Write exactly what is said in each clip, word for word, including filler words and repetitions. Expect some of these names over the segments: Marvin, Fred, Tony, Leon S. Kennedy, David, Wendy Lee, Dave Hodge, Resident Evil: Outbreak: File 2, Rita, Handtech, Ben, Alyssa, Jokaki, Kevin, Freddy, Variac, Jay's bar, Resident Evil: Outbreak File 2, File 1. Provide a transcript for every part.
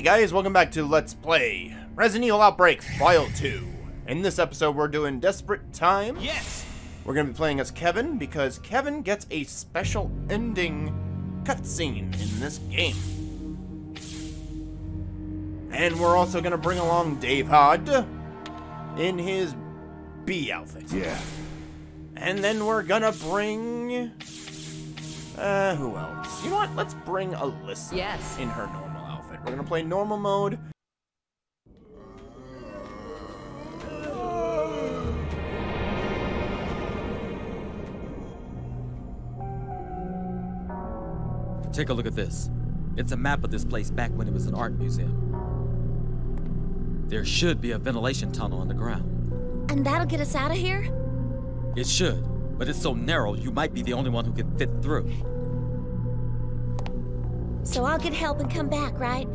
Hi guys, welcome back to Let's Play Resident Evil Outbreak File two. In this episode we're doing Desperate Time. Yes! We're going to be playing as Kevin because Kevin gets a special ending cutscene in this game. And we're also going to bring along Dave Hodge in his bee outfit. Yeah. And then we're going to bring... Uh, who else? You know what? Let's bring Alyssa yes. in her normal. We're gonna play normal mode. Take a look at this. It's a map of this place back when it was an art museum. There should be a ventilation tunnel underground. And that'll get us out of here? It should, but it's so narrow you might be the only one who can fit through. So I'll get help and come back, right?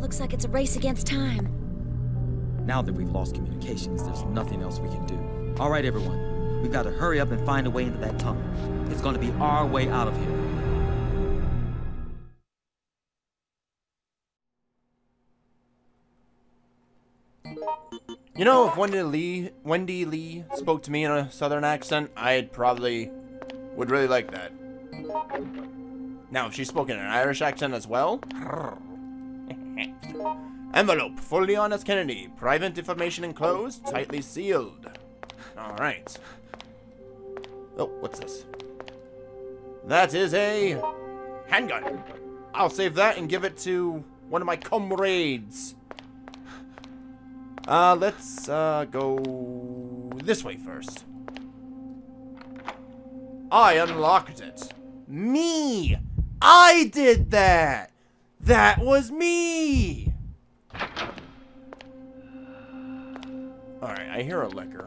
Looks like it's a race against time. Now that we've lost communications, there's nothing else we can do. All right, everyone. We've got to hurry up and find a way into that tunnel. It's going to be our way out of here. You know, if Wendy Lee, Wendy Lee spoke to me in a southern accent, I'd probably would really like that. Now, if she spoke in an Irish accent as well... Envelope for Leon S. Kennedy. Private information enclosed, tightly sealed. Alright. Oh, what's this? That is a... handgun. I'll save that and give it to one of my comrades. Uh, let's uh, go this way first. I unlocked it. Me! I did that! That was me! Alright, I hear a liquor.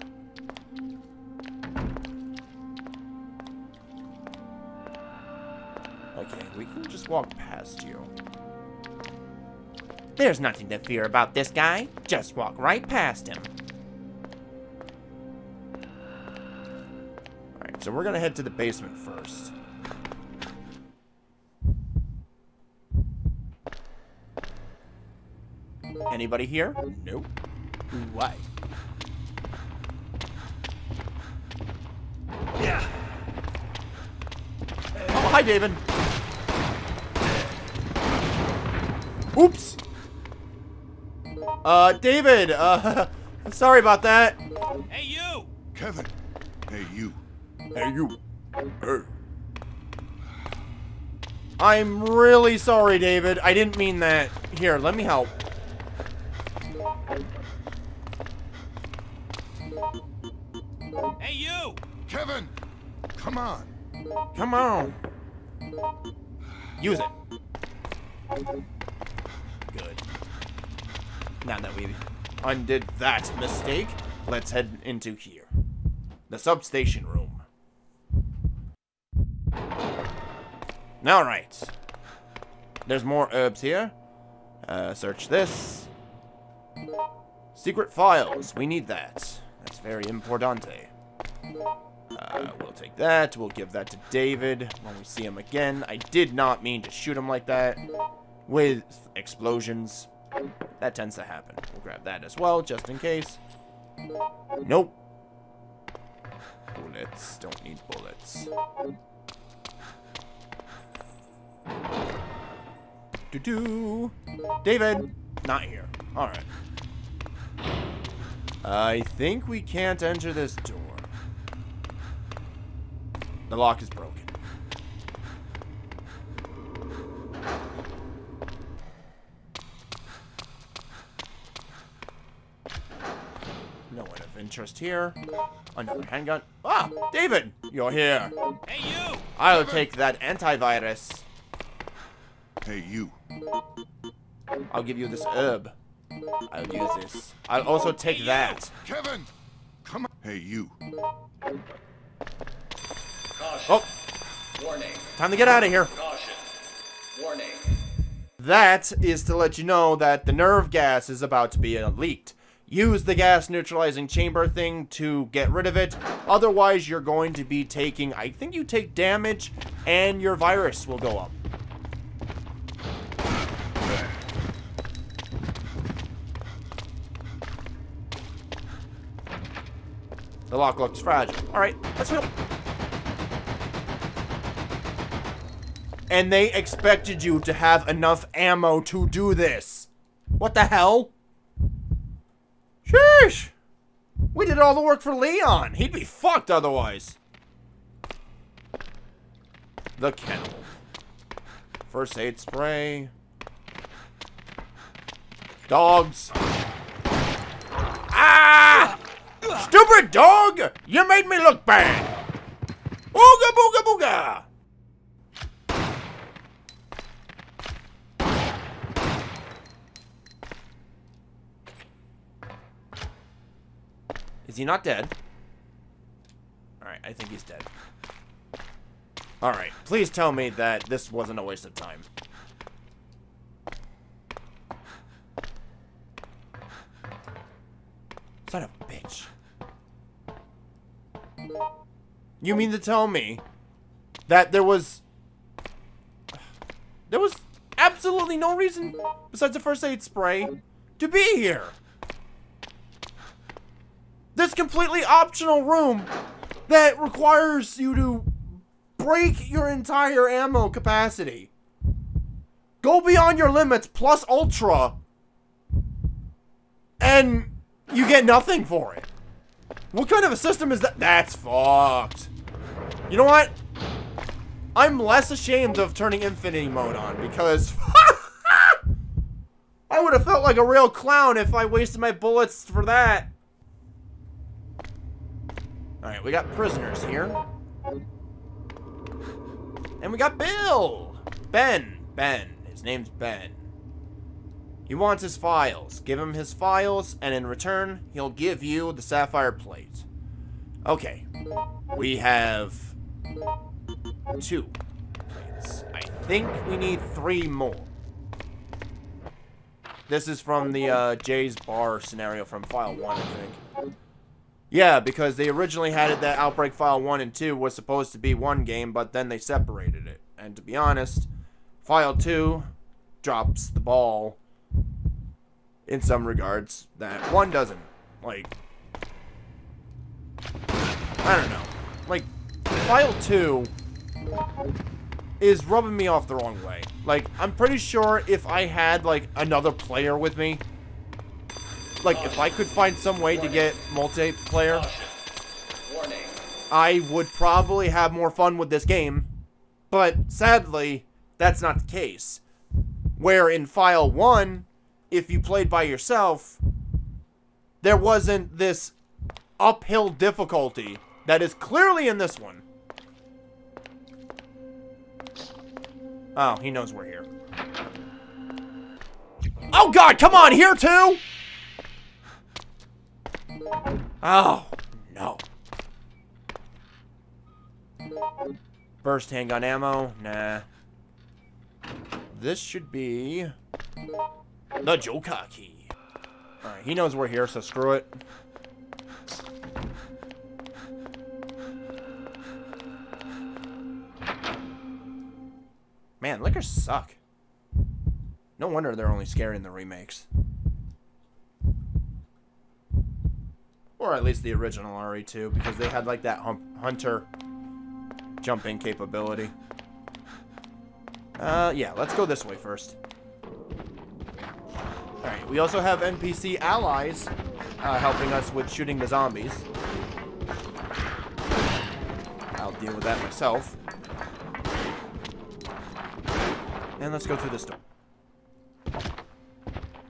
Okay, we can just walk past you. There's nothing to fear about this guy. Just walk right past him. Alright, so we're gonna head to the basement first. Anybody here? Nope. Why? Yeah. Oh, hi, David. Oops. Uh, David. Uh, sorry about that. Hey, you. Kevin. Hey, you. Hey, you. Hey. I'm really sorry, David. I didn't mean that. Here, let me help. Hey, you! Kevin! Come on! Come on! Use it. Good. Now that we undid that mistake, let's head into here. The substation room. Alright. There's more herbs here. Uh, search this. Secret files. We need that. That's very importante. Uh, we'll take that. We'll give that to David when we see him again. I did not mean to shoot him like that with explosions. That tends to happen. We'll grab that as well, just in case. Nope. Bullets. Don't need bullets. Do-do. David. Not here. Alright. I think we can't enter this door. The lock is broken. No one of interest here. Another handgun. Ah! David! You're here. Hey, you! I'll take that antivirus. Hey, you. I'll give you this herb. I'll use this. I'll also take hey, that. Kevin, come on. Hey, you. Caution. Oh. Warning. Time to get out of here. Caution. Warning. That is to let you know that the nerve gas is about to be leaked. Use the gas neutralizing chamber thing to get rid of it. Otherwise, you're going to be taking, I think you take damage and your virus will go up. The lock looks fragile. All right, let's help. And they expected you to have enough ammo to do this. What the hell? Sheesh. We did all the work for Leon. He'd be fucked otherwise. The kennel. First aid spray. Dogs. Ah! Stupid dog! You made me look bad. Ooga booga booga! Is he not dead? Alright, I think he's dead. Alright, please tell me that this wasn't a waste of time. Son of a bitch. You mean to tell me that there was... There was absolutely no reason, besides the first aid spray, to be here? This completely optional room that requires you to break your entire ammo capacity. Go beyond your limits plus ultra. And you get nothing for it. What kind of a system is that? That's fucked. You know what? I'm less ashamed of turning infinity mode on because... I would have felt like a real clown if I wasted my bullets for that. Alright, we got prisoners here. And we got Bill! Ben. Ben. His name's Ben. He wants his files. Give him his files, and in return, he'll give you the sapphire plate. Okay. We have... two plates. I think we need three more. This is from the uh, Jay's bar scenario from File one, I think. Yeah, because they originally had it that Outbreak File one and two was supposed to be one game, but then they separated it. And to be honest, File two drops the ball in some regards that one doesn't. Like, I don't know. Like, File two is rubbing me off the wrong way. Like, I'm pretty sure if I had, like, another player with me, like, if I could find some way to get multiplayer, I would probably have more fun with this game. But, sadly, that's not the case. Where in File one, if you played by yourself, there wasn't this uphill difficulty that is clearly in this one. Oh, he knows we're here. Oh, God, come on, here, too? Oh, no. Burst handgun ammo? Nah. This should be... the Jokaki. Alright, he knows we're here, so screw it. Man, liquors suck. No wonder they're only scary in the remakes. Or at least the original R E two, because they had, like, that hump hunter jumping capability. Uh, yeah, let's go this way first. Alright, we also have N P C allies uh, helping us with shooting the zombies. I'll deal with that myself. And let's go through this door.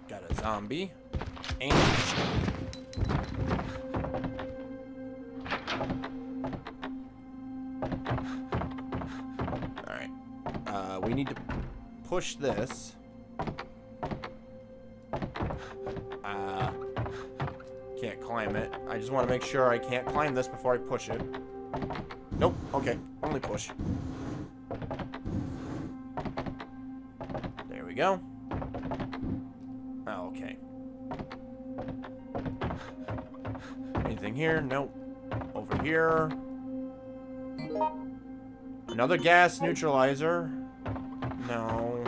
Got a zombie. And... we need to push this. Uh, can't climb it. I just want to make sure I can't climb this before I push it. Nope. Okay. Only push. There we go. Okay. Anything here? Nope. Over here. Another gas neutralizer. No.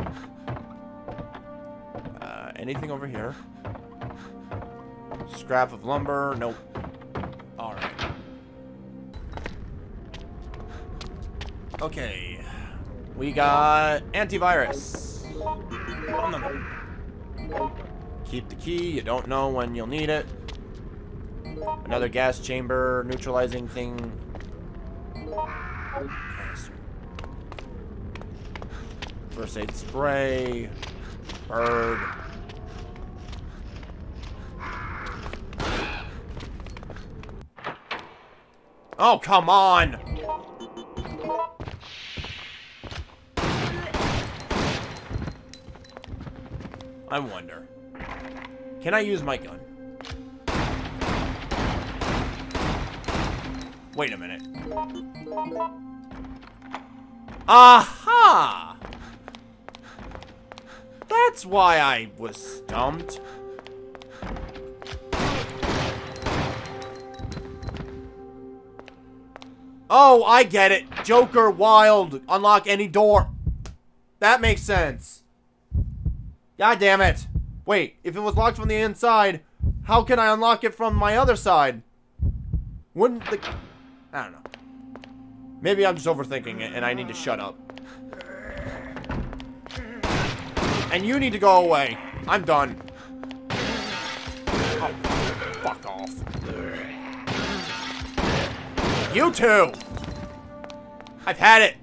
Uh, anything over here? Scrap of lumber? Nope. Alright. Okay. We got antivirus. Oh, no, no. Keep the key. You don't know when you'll need it. Another gas chamber neutralizing thing. First aid spray. Bird. Oh, come on! I wonder. Can I use my gun? Wait a minute. Aha! That's why I was stumped. Oh, I get it. Joker wild. Unlock any door. That makes sense. God damn it. Wait, if it was locked from the inside, how can I unlock it from my other side? Wouldn't the... I don't know. Maybe I'm just overthinking it and I need to shut up. And you need to go away. I'm done. Oh, fuck off. You two! I've had it!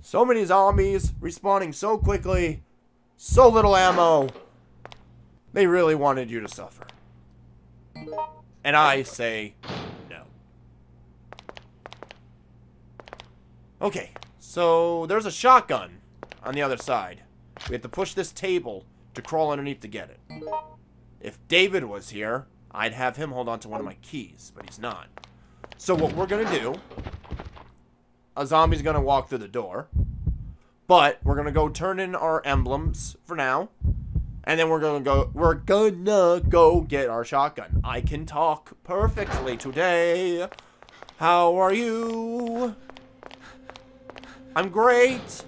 So many zombies, respawning so quickly, so little ammo. They really wanted you to suffer. And I say no. Okay, so there's a shotgun on the other side. We have to push this table to crawl underneath to get it. If David was here, I'd have him hold on to one of my keys, but he's not. So what we're gonna do, a zombie's gonna walk through the door, but we're gonna go turn in our emblems for now. And then we're gonna go, we're gonna go get our shotgun. I can talk perfectly today. How are you? I'm great.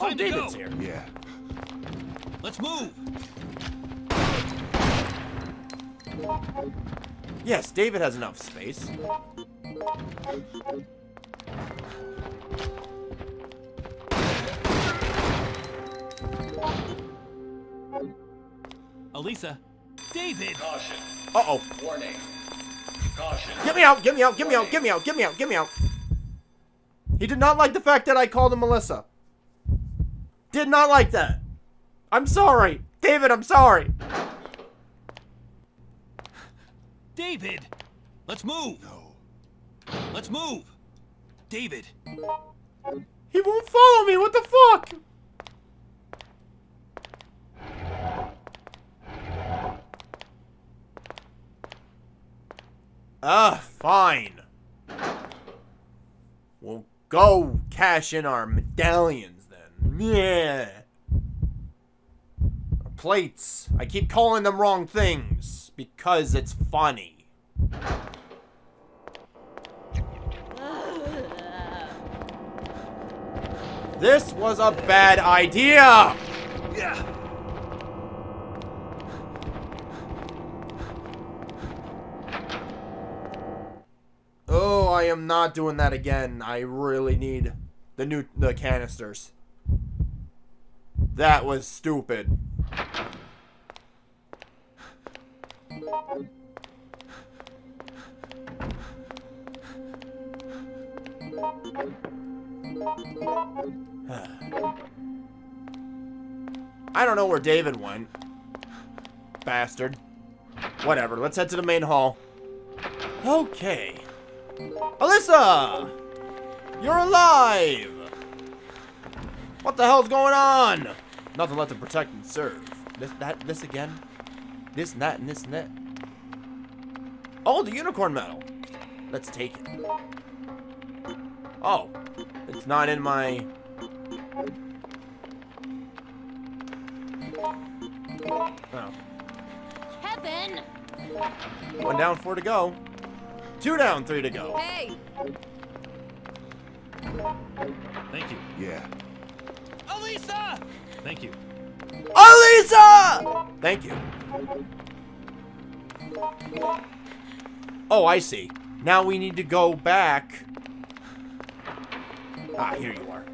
Oh, David's here. Yeah. Let's move. Yes, David has enough space. Alyssa, David. Caution. Uh oh. Warning. Caution. Get me out! Get me out! Get me out! Get me out! Get me out! Get me out! He did not like the fact that I called him Melissa. Did not like that. I'm sorry, David. I'm sorry. David, let's move. No. Let's move, David. He won't follow me. What the fuck? Ah, uh, fine. We'll go cash in our medallions then. Yeah. Our plates. I keep calling them wrong things because it's funny. This was a bad idea. Yeah. Oh, I am not doing that again. I really need the new the canisters. That was stupid. I don't know where David went. Bastard. Whatever, let's head to the main hall. Okay. Alyssa! You're alive! What the hell's going on? Nothing left to protect and serve. This, that, this again? This, and that, and this, and that. Oh, the unicorn medal! Let's take it. Oh. It's not in my... Oh. Kevin! One down, four to go. Two down, three to go. Hey. Thank you. Yeah. Alyssa! Thank you. Alyssa! Thank you. Oh, I see. Now we need to go back. Ah, here you are.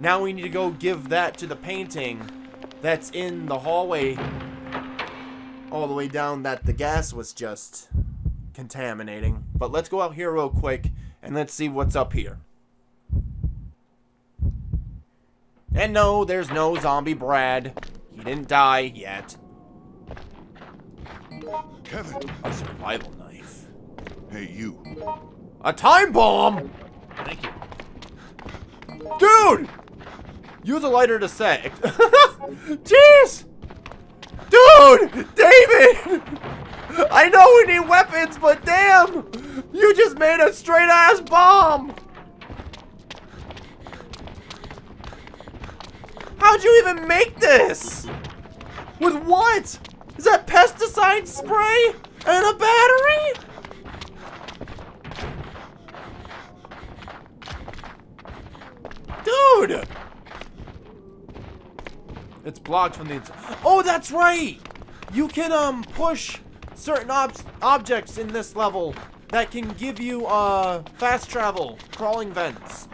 Now we need to go give that to the painting that's in the hallway all the way down that the gas was just contaminating. But let's go out here real quick and let's see what's up here. And no, there's no zombie Brad. He didn't die yet. Kevin. A survival knife. Hey, you. A time bomb! Thank you. Dude! Use a lighter to set. Jeez! Dude! David! I know we need weapons, but damn! You just made a straight-ass bomb! How'd you even make this? With what? Is that pesticide spray and a battery? Dude! It's blocked from the inside. Oh, that's right! You can um push certain ob objects in this level that can give you uh fast travel, crawling vents.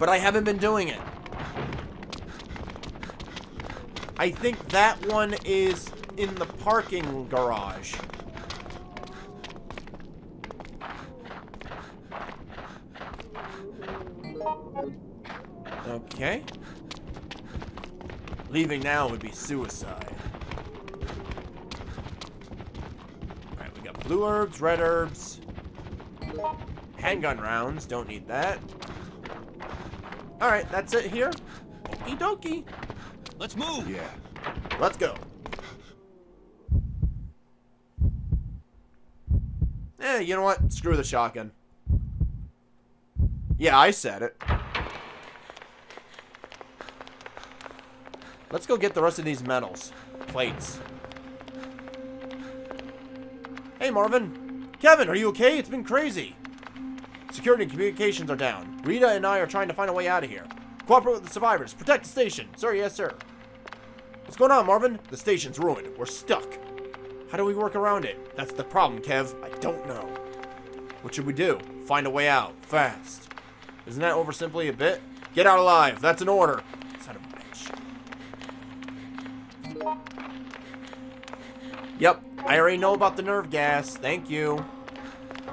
But I haven't been doing it. I think that one is in the parking garage. Okay. Leaving now would be suicide. Alright, we got blue herbs, red herbs. Handgun rounds, don't need that. Alright, that's it here. Okie dokie. Let's move. Yeah. Let's go. Eh, you know what? Screw the shotgun. Yeah, I said it. Let's go get the rest of these medals. Plates. Hey, Marvin. Kevin, are you okay? It's been crazy. Security and communications are down. Rita and I are trying to find a way out of here. Cooperate with the survivors. Protect the station. Sir, yes, sir. What's going on, Marvin? The station's ruined. We're stuck. How do we work around it? That's the problem, Kev. I don't know. What should we do? Find a way out. Fast. Isn't that over simply a bit? Get out alive. That's an order. Son of a bitch. Yep. I already know about the nerve gas. Thank you.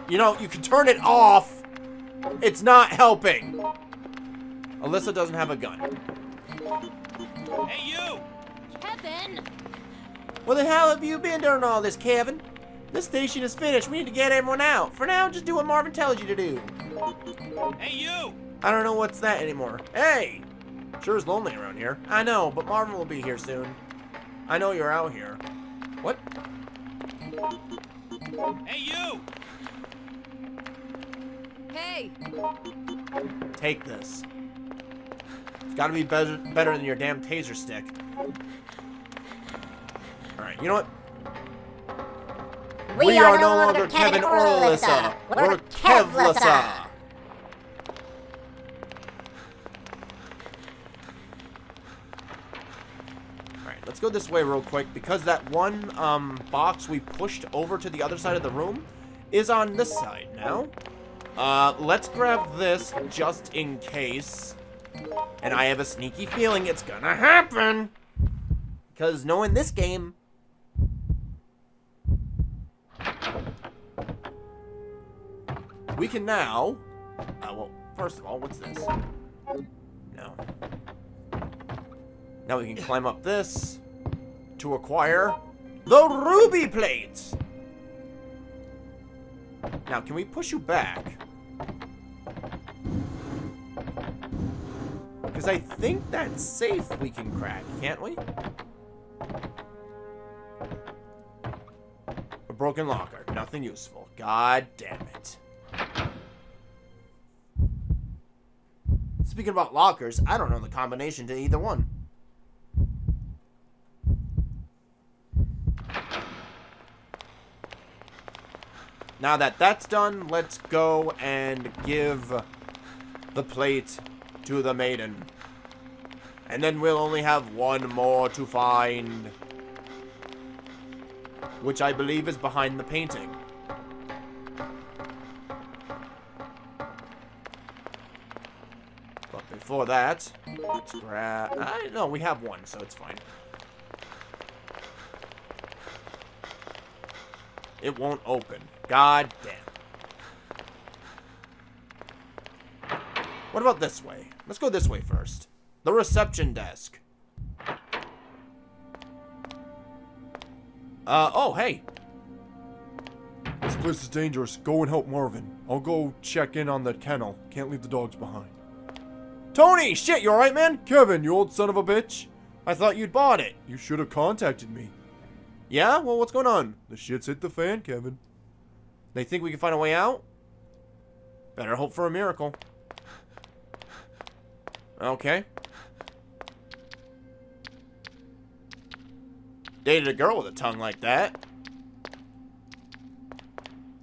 You know, you can turn it off. It's not helping. Alyssa doesn't have a gun. Hey, you! Kevin! Where the hell have you been during all this, Kevin? This station is finished. We need to get everyone out. For now, just do what Marvin tells you to do. Hey, you! I don't know what's that anymore. Hey! Sure is lonely around here. I know, but Marvin will be here soon. I know you're out here. What? Hey, you! Hey! Take this. It's gotta be better, better than your damn taser stick. Alright, you know what? We, we are, are no longer, longer Kevin or Alyssa. We're Kev-Lissa. Alright, let's go this way real quick, because that one um, box we pushed over to the other side of the room is on this side now. Uh, let's grab this just in case. And I have a sneaky feeling it's gonna happen. Because knowing this game. We can now. Uh, well, first of all, what's this? No. Now we can climb up this to acquire the ruby plates. Now, can we push you back? Because I think that safe we can crack, can't we? A broken locker. Nothing useful. God damn it. Speaking about lockers, I don't know the combination to either one. Now that that's done, let's go and give the plate to the maiden. And then we'll only have one more to find, which I believe is behind the painting. But before that, let's grab... Uh, no, we have one, so it's fine. It won't open. God damn. What about this way? Let's go this way first. The reception desk. Uh, oh, hey. This place is dangerous. Go and help Marvin. I'll go check in on the kennel. Can't leave the dogs behind. Tony! Shit, you alright, man? Kevin, you old son of a bitch. I thought you'd bought it. You should have contacted me. Yeah? Well, what's going on? The shit's hit the fan, Kevin. They think we can find a way out? Better hope for a miracle. Okay. Dated a girl with a tongue like that.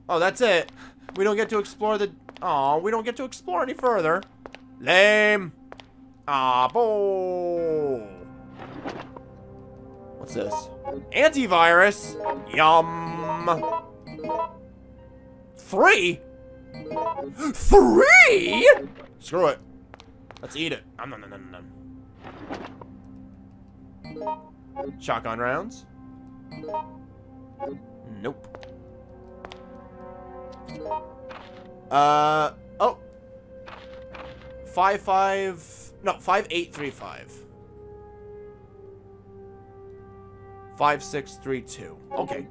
Oh, that's it. We don't get to explore the... Aw, we don't get to explore any further. Lame. Ah, bo. What's this? Antivirus. Yum. Three? Three? Screw it. Let's eat it. Nom, nom, nom, nom, nom. Shotgun rounds? Nope. Uh oh. Five five no five eight three five. Five six three two. Okay.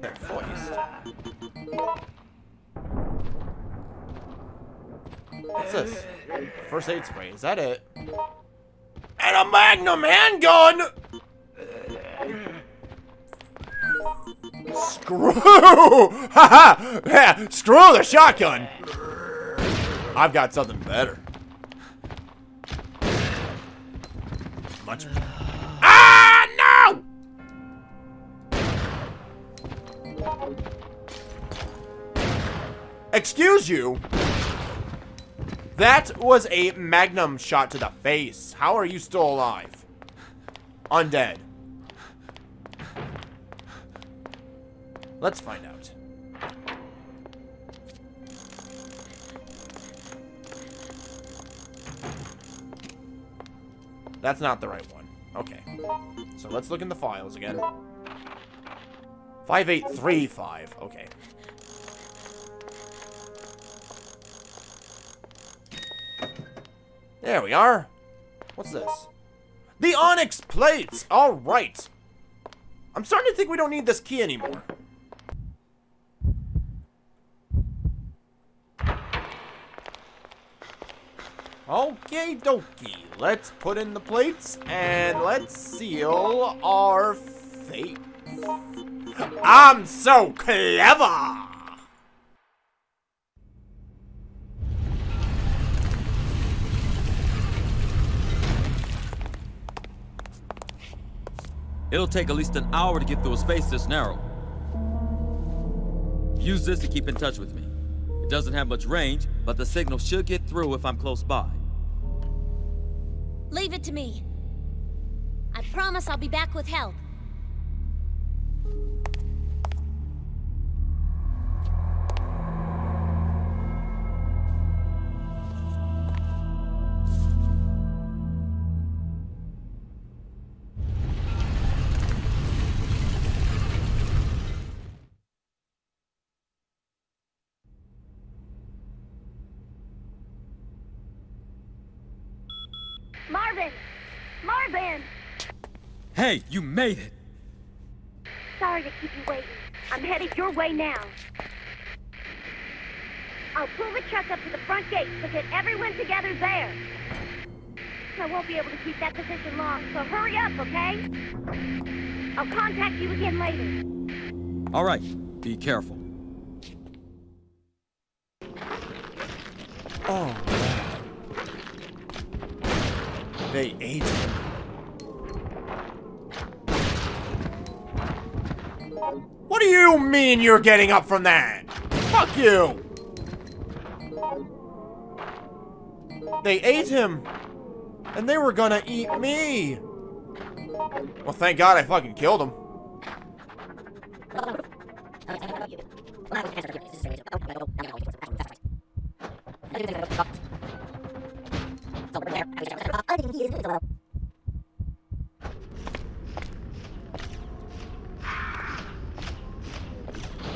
They're voiced. What's this? First aid spray. Is that it? And a Magnum handgun! Screw! Haha! Yeah, screw the shotgun! I've got something better. Much. Ah, no! Excuse you? That was a Magnum shot to the face. How are you still alive? Undead. Let's find out. That's not the right one. Okay. So let's look in the files again. five eight three five. Okay. There we are. What's this? The onyx plates! Alright. I'm starting to think we don't need this key anymore. Okay, dokie. Let's put in the plates and let's seal our fate. I'm so clever! It'll take at least an hour to get through a space this narrow. Use this to keep in touch with me. It doesn't have much range, but the signal should get through if I'm close by. Leave it to me. I promise I'll be back with help. Hey, you made it! Sorry to keep you waiting. I'm headed your way now. I'll pull the truck up to the front gate so get everyone together there. I won't be able to keep that position long, so hurry up, okay? I'll contact you again later. All right, be careful. Oh. They ate him. What do you mean you're getting up from that? Fuck you! They ate him! And they were gonna eat me! Well, thank God I fucking killed him.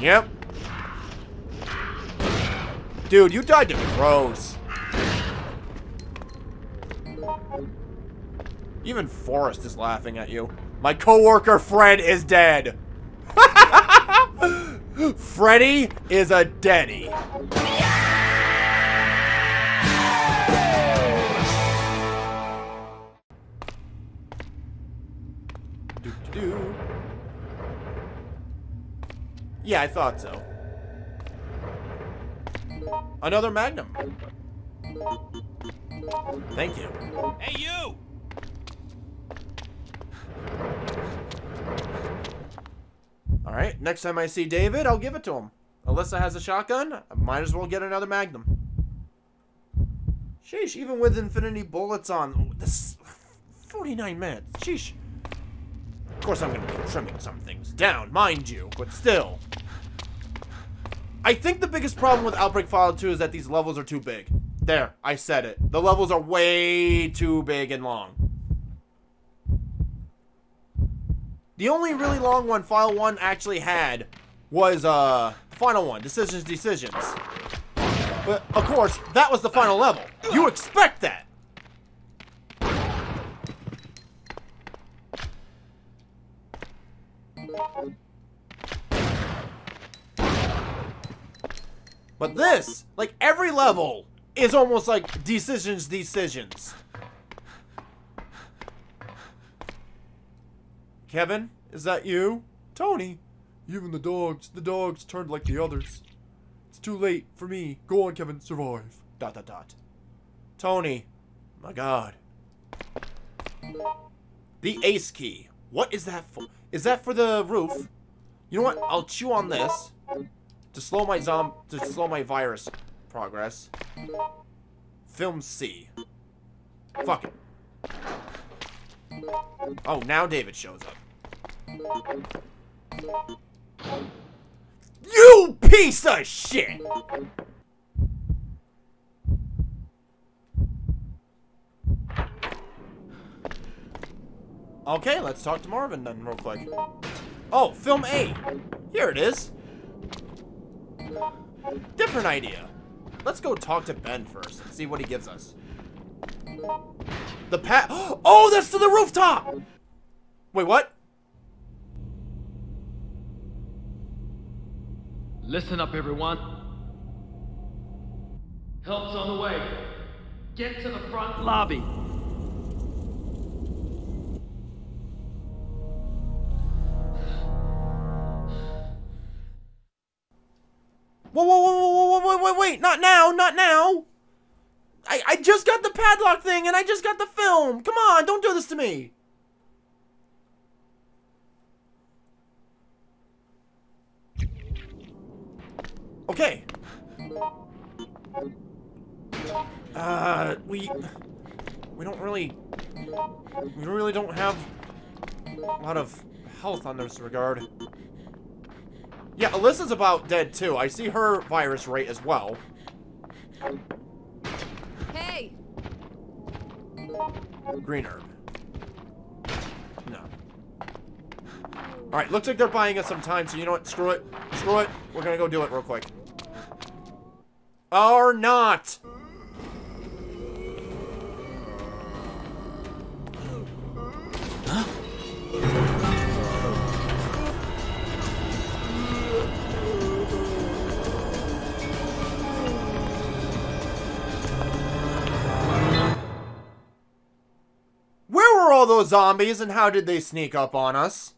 Yep. Dude, you died to crows. Even Forrest is laughing at you. My coworker Fred is dead. Freddy is a deadie. Yeah, I thought so. Another Magnum. Thank you. Hey, you! Alright, next time I see David, I'll give it to him. Alyssa has a shotgun. I might as well get another Magnum. Sheesh, even with infinity bullets on. This forty-nine minutes. Sheesh. Of course, I'm going to be trimming some things down, mind you, but still. I think the biggest problem with Outbreak File two is that these levels are too big. There, I said it. The levels are way too big and long. The only really long one File one actually had was, uh, Final one, Decisions, Decisions. But, of course, that was the final level. You expect that! But this, like, every level is almost like decisions, decisions. Kevin, is that you? Tony, you and the dogs. The dogs turned like the others. It's too late for me. Go on, Kevin, survive. Dot, dot, dot. Tony, my God. The ace key. What is that for? Is that for the roof? You know what? I'll chew on this. To slow my zom- to slow my virus progress. Film C. Fuck it. Oh, now David shows up. You piece of shit! Okay, let's talk to Marvin then real quick. Oh, film A. Here it is. Different idea. Let's go talk to Ben first and see what he gives us. The pat. Oh, that's to the rooftop! Wait, what? Listen up, everyone. Help's on the way. Get to the front lobby. Whoa, whoa, whoa, whoa, whoa, wait, wait, wait, not now, not now. I, I just got the padlock thing and I just got the film. Come on, don't do this to me. Okay. Uh, we, we don't really, we really don't have a lot of health on this regard. Yeah, Alyssa's about dead too. I see her virus rate as well. Hey. Green herb. No. Alright, looks like they're buying us some time, so you know what? Screw it. Screw it. We're gonna go do it real quick. Or not! Those zombies, and how did they sneak up on us?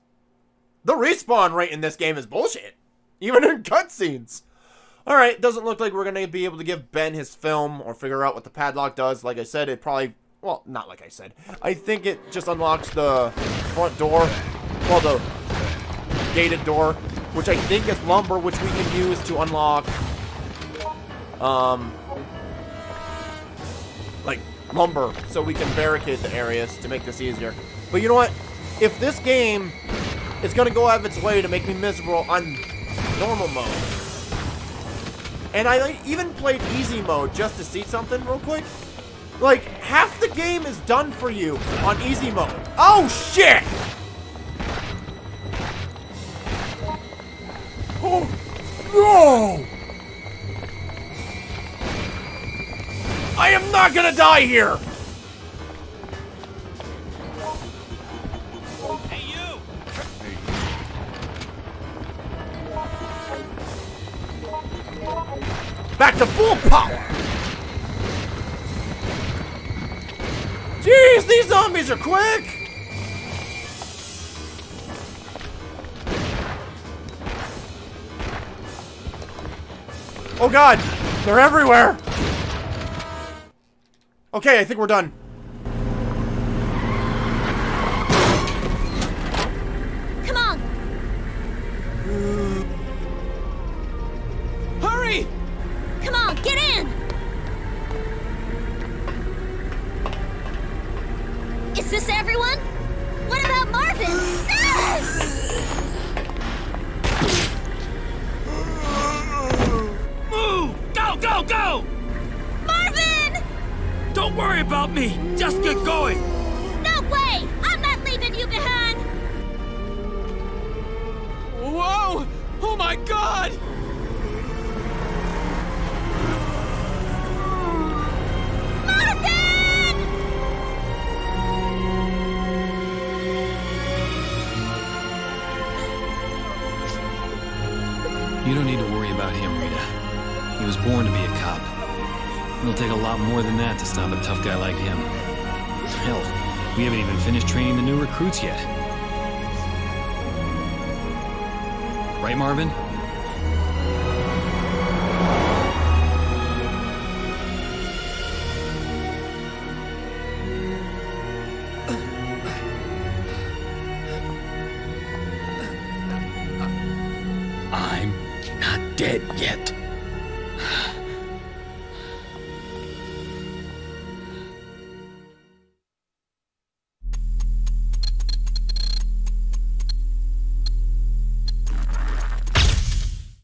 The respawn rate in this game is bullshit, even in cutscenes. All right, doesn't look like we're gonna be able to give Ben his film or figure out what the padlock does. Like I said, it probably, well, not like I said. I think it just unlocks the front door, well, the gated door, which I think is lumber, which we can use to unlock, um, like lumber so we can barricade the areas to make this easier. But you know what? If this game is going to go out of its way to make me miserable on normal mode, and I even played easy mode just to see something real quick, like, half the game is done for you on easy mode. Oh, shit! Oh, no! I am not gonna die here! Hey, you! Back to full power! Jeez, these zombies are quick! Oh god, they're everywhere! Okay, I think we're done. Come on! Uh, hurry! Come on, get in! Is this everyone? What about Marvin? Move! Go, go, go! Don't worry about me! Just get going! No way! I'm not leaving you behind! Whoa! Oh my god! Marvin! You don't need to worry about him, Rita. He was born to be a cop. It'll take a lot more than that to stop a tough guy like him. Hell, we haven't even finished training the new recruits yet. Right, Marvin? I'm not dead yet.